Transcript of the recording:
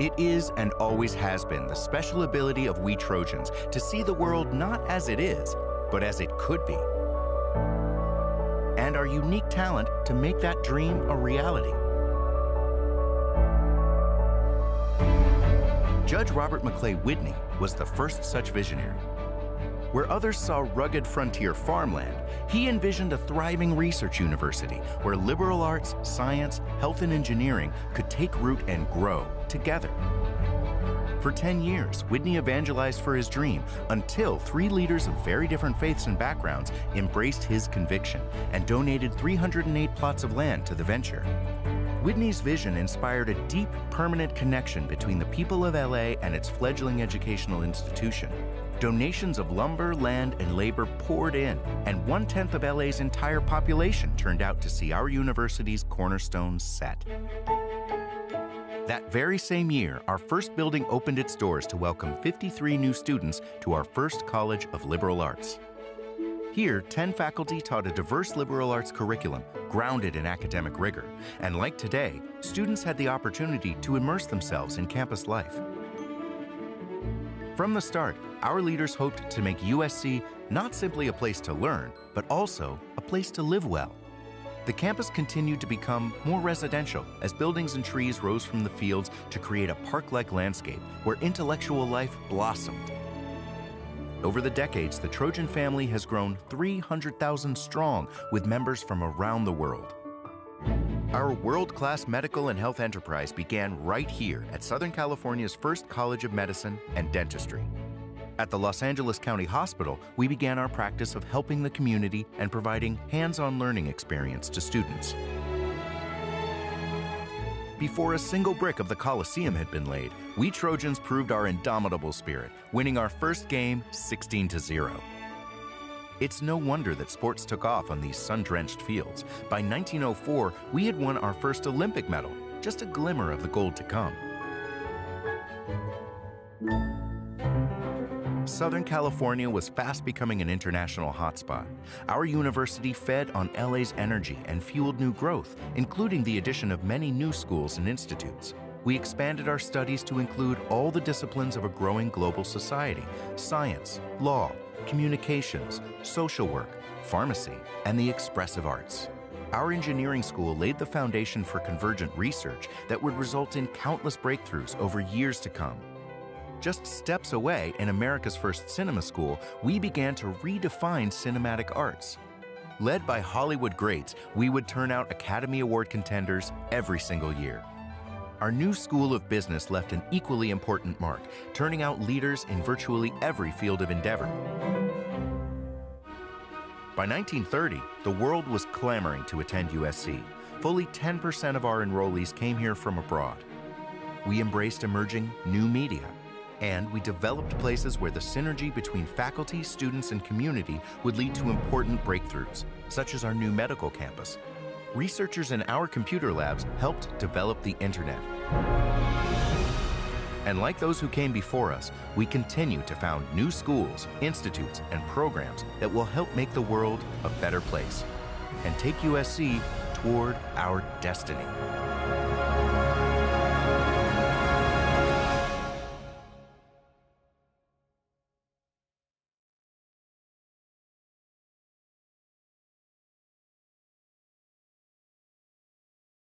It is and always has been the special ability of we Trojans to see the world not as it is, but as it could be, and our unique talent to make that dream a reality. Judge Robert McClay Whitney was the first such visionary. Where others saw rugged frontier farmland, he envisioned a thriving research university where liberal arts, science, health and engineering could take root and grow together. For 10 years, Whitney evangelized for his dream until 3 leaders of very different faiths and backgrounds embraced his conviction and donated 308 plots of land to the venture. Whitney's vision inspired a deep, permanent connection between the people of LA and its fledgling educational institution. Donations of lumber, land, and labor poured in, and 1/10 of LA's entire population turned out to see our university's cornerstone set. That very same year, our first building opened its doors to welcome 53 new students to our first College of Liberal Arts. Here, 10 faculty taught a diverse liberal arts curriculum grounded in academic rigor. And like today, students had the opportunity to immerse themselves in campus life. From the start, our leaders hoped to make USC not simply a place to learn, but also a place to live well. The campus continued to become more residential as buildings and trees rose from the fields to create a park-like landscape where intellectual life blossomed. Over the decades, the Trojan family has grown 300,000 strong with members from around the world. Our world-class medical and health enterprise began right here at Southern California's first College of Medicine and Dentistry. At the Los Angeles County Hospital, we began our practice of helping the community and providing hands-on learning experience to students. Before a single brick of the Coliseum had been laid, we Trojans proved our indomitable spirit, winning our first game 16-0. It's no wonder that sports took off on these sun-drenched fields. By 1904, we had won our first Olympic medal, just a glimmer of the gold to come. Southern California was fast becoming an international hotspot. Our university fed on LA's energy and fueled new growth, including the addition of many new schools and institutes. We expanded our studies to include all the disciplines of a growing global society: science, law, communications, social work, pharmacy, and the expressive arts. Our engineering school laid the foundation for convergent research that would result in countless breakthroughs over years to come. Just steps away, in America's first cinema school, we began to redefine cinematic arts. Led by Hollywood greats, we would turn out Academy Award contenders every single year. Our new School of Business left an equally important mark, turning out leaders in virtually every field of endeavor. By 1930, the world was clamoring to attend USC. Fully 10% of our enrollees came here from abroad. We embraced emerging new media, and we developed places where the synergy between faculty, students, and community would lead to important breakthroughs, such as our new medical campus. Researchers in our computer labs helped develop the internet. And like those who came before us, we continue to found new schools, institutes, and programs that will help make the world a better place and take USC toward our destiny.